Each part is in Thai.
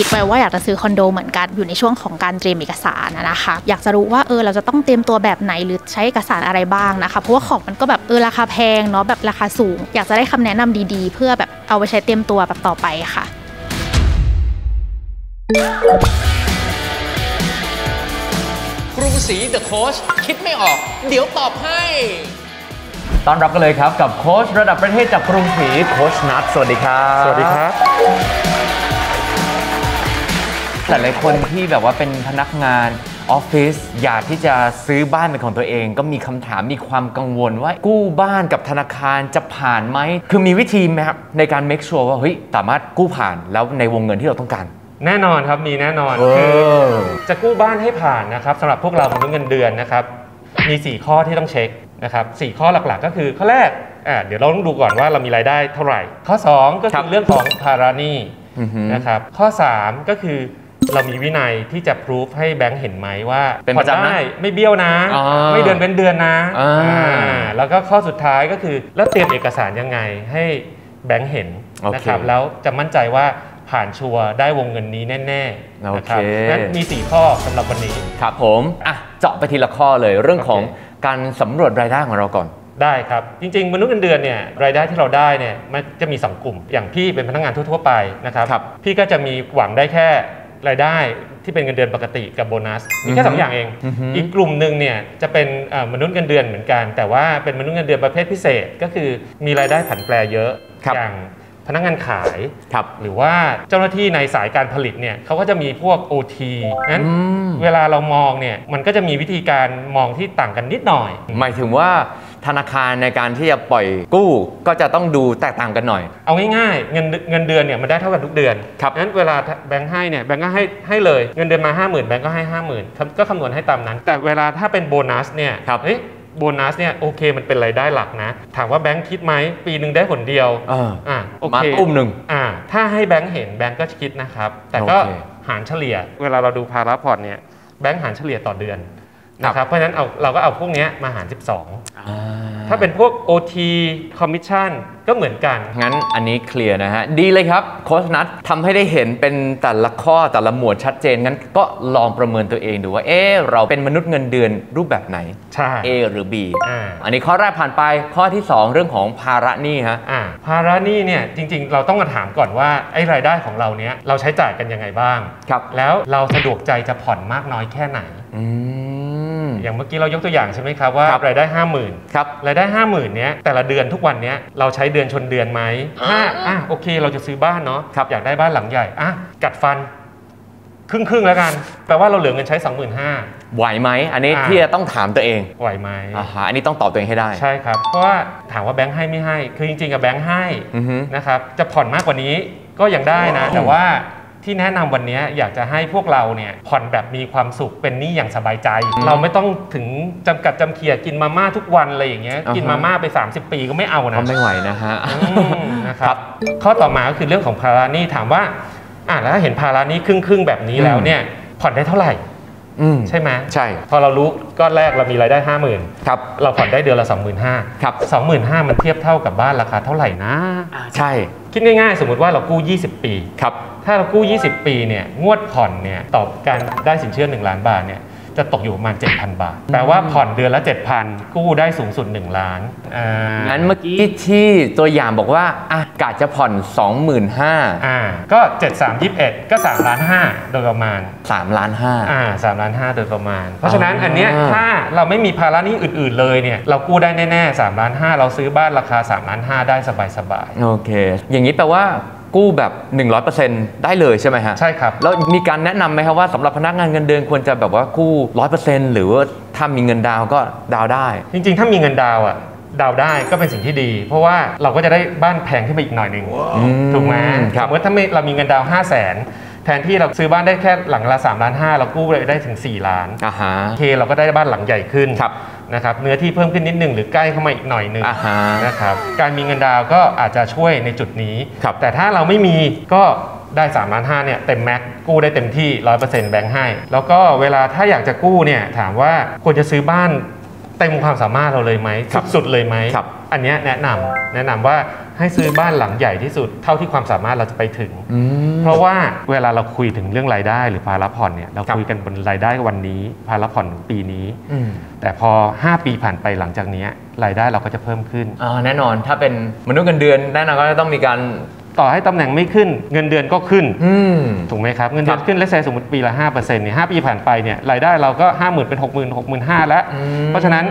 คิดไว้ว่าอยากจะซื้อคอนโดเหมือนกันอยู่ในช่วงของการเตรียมเอกสารนะคะอยากจะรู้ว่าเราจะต้องเตรียมตัวแบบไหนหรือใช้เอกสารอะไรบ้างนะคะเพราะว่าของมันก็แบบราคาแพงเนาะแบบราคาสูงอยากจะได้คำแนะนำดีๆเพื่อแบบเอาไปใช้เตรียมตัวแบบต่อไปค่ะครูศรีเดอะโค้ชคิดไม่ออกเดี๋ยวตอบให้ต้อนรับกันเลยครับกับโค้ชระดับประเทศจากกรุงศรีโค้ชนัทสวัสดีครับสวัสดีครับแต่หลายคนที่แบบว่าเป็นพนักงานออฟฟิศอยากที่จะซื้อบ้านเป็นของตัวเองก็มีคำถามมีความกังวลว่ากู้บ้านกับธนาคารจะผ่านไหมคือมีวิธีไหมครับในการ make sure ว่าเฮ้ยสามารถกู้ผ่านแล้วในวงเงินที่เราต้องการแน่นอนครับมีแน่นอนคือจะกู้บ้านให้ผ่านนะครับสำหรับพวกเราเป็นเงินเดือนนะครับมี4ข้อที่ต้องเช็คนะครับ4ข้อหลักๆก็คือข้อแรกเดี๋ยวเราต้องดูก่อนว่าเรามีรายได้เท่าไหร่ข้อ2ก็คือเรื่องของภาระหนี้นะครับข้อ3ก็คือเรามีวินัยที่จะพิสูจน์ให้แบงค์เห็นไหมว่าผ่อนได้ไม่เบี้ยวนะไม่เดือนเป็นเดือนนะแล้วก็ข้อสุดท้ายก็คือแล้วเตรียมเอกสารยังไงให้แบงค์เห็นนะครับแล้วจะมั่นใจว่าผ่านชัวร์ได้วงเงินนี้แน่ๆนะครับนั้นมี4ข้อสำหรับวันนี้ครับผมอ่ะเจาะไปทีละข้อเลยเรื่องของการสำรวจรายได้ของเราก่อนได้ครับจริงๆมนุษย์เงินเดือนเนี่ยรายได้ที่เราได้เนี่ยมันจะมี2กลุ่มอย่างพี่เป็นพนักงานทั่วๆไปนะครับพี่ก็จะมีหวังได้แค่รายได้ที่เป็นเงินเดือนปกติกับโบนัสมีแค่2อย่างเองอีกกลุ่มหนึ่งเนี่ยจะเป็นมนุษย์เงินเดือนเหมือนกันแต่ว่าเป็นมนุษย์เงินเดือนประเภทพิเศษก็คือมีรายได้ผันแปรเยอะอย่างพนักงานขายหรือว่าเจ้าหน้าที่ในสายการผลิตเนี่ยเขาก็จะมีพวก OT นั้นเวลาเรามองเนี่ยมันก็จะมีวิธีการมองที่ต่างกันนิดหน่อยหมายถึงว่าธนาคารในการที่จะปล่อยกู้ก็จะต้องดูแตกต่างกันหน่อยเอาง่ายๆเงินเดือนเนี่ยมันได้เท่ากันทุกเดือนงั้นเวลาแบงค์ให้เนี่ยแบงค์ก็ให้เลยเงินเดือนมา 50,000 แบงค์ก็ให้ 50,000 ก็คำนวณให้ตามนั้นแต่เวลาถ้าเป็นโบนัสเนี่ยโบนัสเนี่ยโอเคมันเป็นรายได้หลักนะถามว่าแบงค์คิดไหมปีหนึ่งได้ผลเดียวโอเคมาอุ้มหนึ่งถ้าให้แบงค์เห็นแบงค์ก็คิดนะครับแต่ก็หารเฉลี่ยเวลาเราดูภาระพอร์ตเนี่ยแบงค์หารเฉลี่ยต่อเดือนนะครับเพราะฉะนั้นเราก็เอาพวกนี้มาหาร12ถ้าเป็นพวก OT คอมมิชชั่นก็เหมือนกันงั้นอันนี้เคลียร์นะฮะดีเลยครับโค้ชนัททำให้ได้เห็นเป็นแต่ละข้อแต่ละหมวดชัดเจนงั้นก็ลองประเมินตัวเองดูว่าเราเป็นมนุษย์เงินเดือนรูปแบบไหนใช่ A หรือ B อันนี้ข้อแรกผ่านไปข้อที่2เรื่องของภาระหนี้ฮะภาระหนี้เนี่ยจริงๆเราต้องมาถามก่อนว่าไอ้รายได้ของเราเนี้ยเราใช้จ่ายกันยังไงบ้างครับแล้วเราสะดวกใจจะผ่อนมากน้อยแค่ไหนอย่างเมื่อกี้เรายกตัวอย่างใช่ไหมครับว่ารายได้50,000ครับรายได้50,000เนี้ยแต่ละเดือนทุกวันเนี้ยเราใช้เดือนชนเดือนไหมโอเคเราจะซื้อบ้านเนาะอยากได้บ้านหลังใหญ่กัดฟันครึ่งแล้วกันแปลว่าเราเหลือเงินใช้25,000ไหวไหมอันนี้ที่จะต้องถามตัวเองไหวไหมอันนี้ต้องตอบตัวเองให้ได้ใช่ครับเพราะว่าถามว่าแบงค์ให้ไม่ให้คือจริงๆกับแบงค์ให้นะครับจะผ่อนมากกว่านี้ก็ยังได้นะแต่ว่าที่แนะนำวันนี้อยากจะให้พวกเราเนี่ยผ่อนแบบมีความสุขเป็นหนี้อย่างสบายใจเราไม่ต้องถึงจำกัดจำเขียกินมาม่าทุกวันอะไรอย่างเงี้ยกินมาม่าไป30ปีก็ไม่เอานะไม่ไหวนะฮะนะครับข้อต่อมาก็คือเรื่องของภาระหนี้ถามว่าแล้วถ้าเห็นภาระหนี้ครึ่งแบบนี้แล้วเนี่ยผ่อนได้เท่าไหร่ใช่ไหมใช่พอเรารู้ก้อนแรกเรามีรายได้ 50,000ครับเราผ่อนได้เดือนละ 25,000ครับ 25,000มันเทียบเท่ากับบ้านราคาเท่าไหร่นะใช่คิดง่ายๆสมมติว่าเรากู้20ปีครับถ้าเรากู้20ปีเนี่ยงวดผ่อนเนี่ยต่อการได้สินเชื่อ1,000,000 บาทเนี่ยจะตกอยู่ประมาณ 7,000 บาทแปลว่าผ่อนเดือนละ 7,000 กู้ได้สูงสุด1,000,000งั้นเมื่อกี้ที่ตัวอย่างบอกว่ากะจะผ่อน 25,000 ก็ 7,321 ก็ 3,500,000 โดยประมาณ 3,500,000 3,500,000 โดยประมาณเพราะฉะนั้นอันเนี้ยถ้าเราไม่มีภาระหนี้อื่นๆเลยเนี่ยเรากู้ได้แน่ๆ 3,500,000 เราซื้อบ้านราคา 3,500,000 ได้สบายๆโอเคอย่างนี้แปลว่ากู้แบบ 100% ได้เลยใช่ไหมฮะใช่ครับแล้วมีการแนะนำไหมครับว่าสำหรับพนักงานเงินเดือนควรจะแบบว่ากู้ 100% หรือว่าถ้ามีเงินดาวก็ดาวได้จริงๆถ้ามีเงินดาวดาวได้ก็เป็นสิ่งที่ดีเพราะว่าเราก็จะได้บ้านแพงขึ้นไปอีกหน่อยหนึ่งถูกไหมครับถ้าเรามีเงินดาว 500,000แทนที่เราซื้อบ้านได้แค่หลังละ 3,500,000 เรากู้ไปได้ถึง 4,000,000โอเคเราก็ได้บ้านหลังใหญ่ขึ้นนะครับเนื้อที่เพิ่มขึ้นนิดหนึ่งหรือใกล้เข้ามาอีกหน่อยหนึ่งนะครับการมีเงินดาวก็อาจจะช่วยในจุดนี้แต่ถ้าเราไม่มีก็ได้ 3,500,000 เนี่ยเต็มแม็กกู้ได้เต็มที่ 100% แบงค์ให้แล้วก็เวลาถ้าอยากจะกู้เนี่ยถามว่าควรจะซื้อบ้านเต็มความสามารถเราเลยไหมสุดๆเลยไหมอันนี้แนะนำว่า ให้ซื้อบ้านหลังใหญ่ที่สุดเท่าที่ความสามารถเราจะไปถึงเพราะว่าเวลาเราคุยถึงเรื่องรายได้หรือภาระผ่อนเนี่ยเราคุยกันบนรายได้วันนี้ภาระผ่อนปีนี้แต่พอ5ปีผ่านไปหลังจากนี้รายได้เราก็จะเพิ่มขึ้นแน่นอนถ้าเป็นมนุษย์เงินเดือนแน่นอนก็จะต้องมีการต่อให้ตำแหน่งไม่ขึ้นเงินเดือนก็ขึ้นถูกไหมครับเงินเดือนขึ้นและแซสมมติปีละ 5% เนี่ย5ปีผ่านไปเนี่ยรายได้เราก็ 50,000 เป็น 60,000 65,000 แล้วเพราะฉะนั้น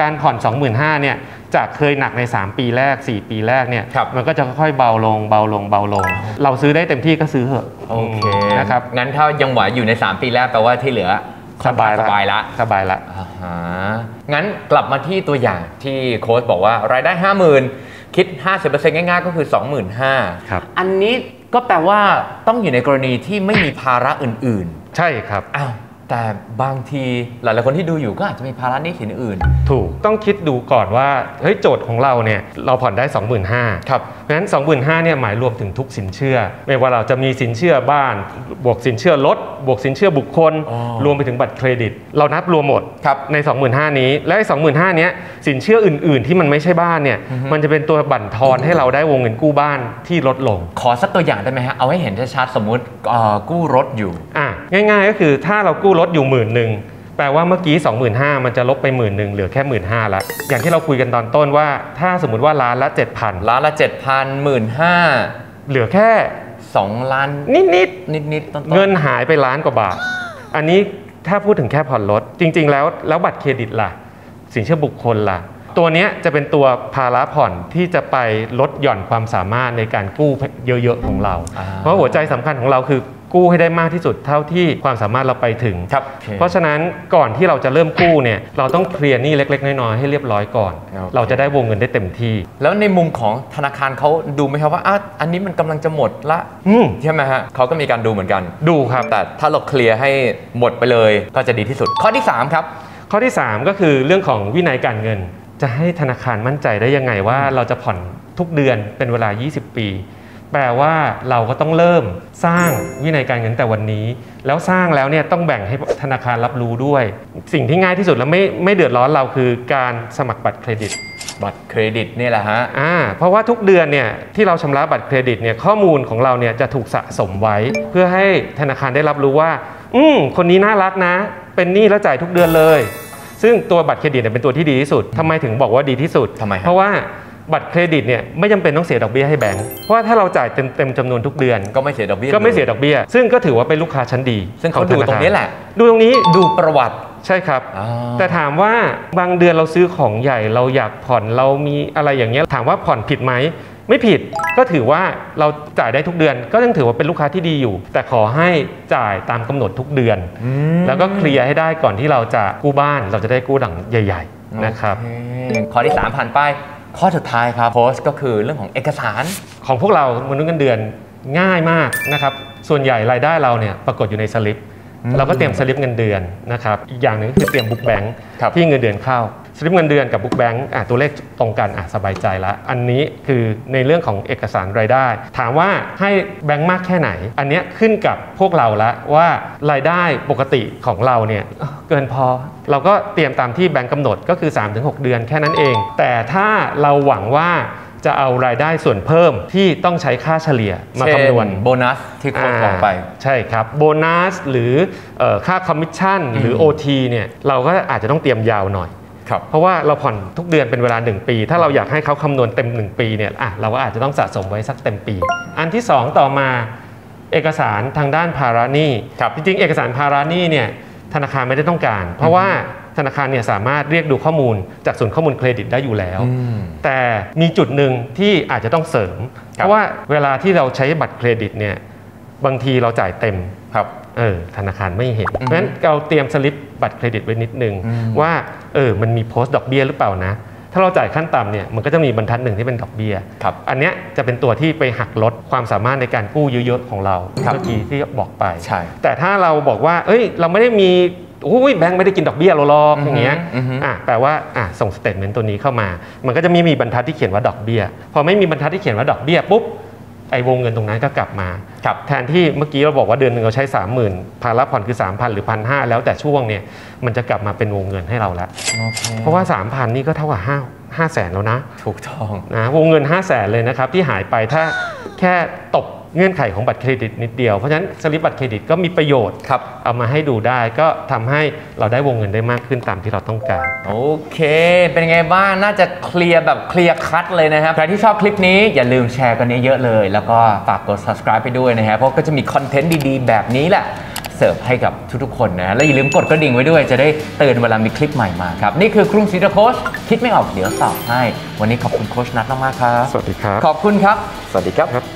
การผ่อน 25,000 เนี่ยจากเคยหนักใน3ปีแรก4ปีแรกเนี่ยมันก็จะค่อยๆเบาลงเราซื้อได้เต็มที่ก็ซื้อเถอะโอเคนะครับงั้นถ้ายังไหวอยู่ใน3ปีแรกแปลว่าที่เหลือสบายละงั้นกลับมาที่ตัวอย่างที่โค้ชบอกว่ารายได้ 50,000 คิด 50% ง่ายๆก็คือ 25,000 ครับอันนี้ก็แปลว่าต้องอยู่ในกรณีที่ไม่มีภาระอื่นๆใช่ครับอ้าวแต่บางทีหลายๆคนที่ดูอยู่ก็อาจจะมีภาระหนี้สินอื่นถูกต้องคิดดูก่อนว่าเฮ้ยโจทย์ของเราเนี่ยเราผ่อนได้ 25,000 ครับเพราะฉะนั้น 25,000 เนี่ยหมายรวมถึงทุกสินเชื่อไม่ว่าเราจะมีสินเชื่อบ้านบวกสินเชื่อรถบวกสินเชื่อบุคคลรวมไปถึงบัตรเครดิตเรานับรวมหมดใน 25,000 นี้และ 25,000 เนี้ยสินเชื่ออื่นๆที่มันไม่ใช่บ้านเนี่ยมันจะเป็นตัวบั่นทอนให้เราได้วงเงินกู้บ้านที่ลดลงขอสักตัวอย่างได้ไหมฮะเอาให้เห็นชัดๆสมมุติกู้รถอยู่ง่ายๆก็คือถ้าเรากู้ลดอยู่ 10,000 แปลว่าเมื่อกี้ 25,000 มันจะลบไป 10,000 เหลือแค่ 15,000 ละอย่างที่เราคุยกันตอนต้นว่าถ้าสมมติว่าล้านละ 7,000 ล้านละ 7,000 15,000 เหลือแค่2ล้านนิดๆเงินหายไปล้านกว่าบาทอันนี้ถ้าพูดถึงแค่ผ่อนรถจริงๆแล้วบัตรเครดิตล่ะสินเชื่อบุคคลล่ะตัวนี้จะเป็นตัวภาระผ่อนที่จะไปลดหย่อนความสามารถในการกู้เยอะๆของเราเพราะหัวใจสำคัญของเราคือกู้ให้ได้มากที่สุดเท่าที่ความสามารถเราไปถึงเพราะฉะนั้นก่อนที่เราจะเริ่มกู้เนี่ยเราต้องเคลียร์หนี้เล็กๆน้อยๆให้เรียบร้อยก่อนเราจะได้วงเงินได้เต็มที่แล้วในมุมของธนาคารเขาดูไหมครับว่าอันนี้มันกำลังจะหมดละใช่ไหมฮะเขาก็มีการดูเหมือนกันดูครับแต่ถ้าเราเคลียร์ให้หมดไปเลยก็จะดีที่สุดข้อที่3ครับข้อที่3ก็คือเรื่องของวินัยการเงินจะให้ธนาคารมั่นใจได้ยังไงว่าเราจะผ่อนทุกเดือนเป็นเวลา20ปีแปลว่าเราก็ต้องเริ่มสร้างวินัยการเงินแต่วันนี้แล้วสร้างแล้วเนี่ยต้องแบ่งให้ธนาคารรับรู้ด้วยสิ่งที่ง่ายที่สุดแล้วไม่เดือดร้อนเราคือการสมัครบัตรเครดิตนี่แหละฮะเพราะว่าทุกเดือนเนี่ยที่เราชำระบัตรเครดิตเนี่ยข้อมูลของเราเนี่ยจะถูกสะสมไว้เพื่อให้ธนาคารได้รับรู้ว่าคนนี้น่ารักนะเป็นหนี้แล้วจ่ายทุกเดือนเลยซึ่งตัวบัตรเครดิตเนี่ยเป็นตัวที่ดีที่สุดทำไมถึงบอกว่าดีที่สุดเพราะว่าบัตรเครดิตเนี่ยไม่จำเป็นต้องเสียดอกเบี้ยให้แบงก์เพราะว่าถ้าเราจ่ายเต็มจำนวนทุกเดือนก็ไม่เสียดอกเบี้ยซึ่งก็ถือว่าเป็นลูกค้าชั้นดีซึ่งเขาดูตรงนี้แหละดูตรงนี้ดูประวัติใช่ครับแต่ถามว่าบางเดือนเราซื้อของใหญ่เราอยากผ่อนเรามีอะไรอย่างเงี้ยถามว่าผ่อนผิดไหมไม่ผิดก็ถือว่าเราจ่ายได้ทุกเดือนก็ยังถือว่าเป็นลูกค้าที่ดีอยู่แต่ขอให้จ่ายตามกำหนดทุกเดือนแล้วก็เคลียร์ให้ได้ก่อนที่เราจะกู้บ้านเราจะได้กู้หลังใหญ่ๆนะครับข้อที่3ผ่านไปข้อสุดท้ายครับโพสก็คือเรื่องของเอกสารของพวกเรามนุษย์เงินเดือนง่ายมากนะครับส่วนใหญ่รายได้เราเนี่ยปรากฏอยู่ในสลิปเราก็เตรียมสลิปเงินเดือนนะครับอีกอย่างหนึ่งคือเตรียมบุ๊กแบงค์ที่เงินเดือนเข้าสลิปเงินเดือนกับบุ๊กแบงค์ตัวเลขตรงกันสบายใจละอันนี้คือในเรื่องของเอกสารรายได้ถามว่าให้แบงค์มากแค่ไหนอันนี้ขึ้นกับพวกเราละว่ารายได้ปกติของเราเนี่ยเกินพอเราก็เตรียมตามที่แบงค์กำหนดก็คือ 3-6 เดือนแค่นั้นเองแต่ถ้าเราหวังว่าจะเอารายได้ส่วนเพิ่มที่ต้องใช้ค่าเฉลี่ยมาคำนวณโบนัสที่โค้ชบอกไปใช่ครับโบนัสหรือค่าคอมมิชชั่นหรือ OT เนี่ยเราก็อาจจะต้องเตรียมยาวหน่อยเพราะว่าเราผ่อนทุกเดือนเป็นเวลา1ปีถ้าเราอยากให้เขาคำนวณเต็ม1ปีเนี่ยเราก็อาจจะต้องสะสมไว้สักเต็มปีอันที่2ต่อมาเอกสารทางด้านภาระหนี้จริงๆเอกสารภาระหนี้เนี่ยธนาคารไม่ได้ต้องการเพราะว่าธนาคารเนี่ยสามารถเรียกดูข้อมูลจากศูนย์ข้อมูลเครดิตได้อยู่แล้วแต่มีจุดหนึ่งที่อาจจะต้องเสริมเพราะว่าเวลาที่เราใช้บัตรเครดิตเนี่ยบางทีเราจ่ายเต็มธนาคารไม่เห็นเพราะฉะนั้นเราเตรียมสลิปบัตรเครดิตไว้นิดนึงว่ามันมีโพสต์ดอกเบี้ยหรือเปล่านะถ้าเราจ่ายขั้นต่ำเนี่ยมันก็จะมีบรรทัดหนึ่งที่เป็นดอกเบี้ยอันนี้จะเป็นตัวที่ไปหักลดความสามารถในการกู้เยอะๆของเราเมื่อกี้ที่บอกไปแต่ถ้าเราบอกว่าเราไม่ได้มีแบงค์ไม่ได้กินดอกเบี้ยเราหรอกอย่างเงี้ยแปลว่าส่งสเตทเมนต์ตัวนี้เข้ามามันก็จะมีบรรทัดที่เขียนว่าดอกเบี้ยพอไม่มีบรรทัดที่เขียนว่าดอกเบี้ยปุ๊บไอ้วงเงินตรงนั้นก็กลับมาแทนที่เมื่อกี้เราบอกว่าเดือนหนึ่งเราใช้ 30,000 ภาระผ่อนคือ 3,000 หรือ 1,500 แล้วแต่ช่วงเนี่ยมันจะกลับมาเป็นวงเงินให้เราแล้วเพราะว่า 3,000 นี่ก็เท่ากับ5 500,000แล้วนะถูกต้องนะวงเงิน500,000เลยนะครับที่หายไปถ้าแค่ตกเงื่อนไขของบัตรเครดิตนิดเดียวเพราะฉะนั้นสลิปบัตรเครดิตก็มีประโยชน์ครับเอามาให้ดูได้ก็ทำให้เราได้วงเงินได้มากขึ้นตามที่เราต้องการโอเคเป็นไงบ้างน่าจะเคลียร์แบบเคลียร์คัดเลยนะครับใครที่ชอบคลิปนี้อย่าลืมแชร์กันเยอะๆเลยแล้วก็ฝากกด subscribe ไปด้วยนะครับเพราะก็จะมีคอนเทนต์ดีๆแบบนี้แหละเสิร์ฟให้กับทุกๆคนนะแล้วอย่าลืมกดกระดิ่งไว้ด้วยจะได้เตือนเวลามีคลิปใหม่มาครับนี่คือกรุงศรีโค้ชคิดไม่ออกเดี๋ยวตอบให้วันนี้ขอบคุณโค้ชนัทมากๆครับสวัสดีครับขอบคุณครับสวัสดีครับ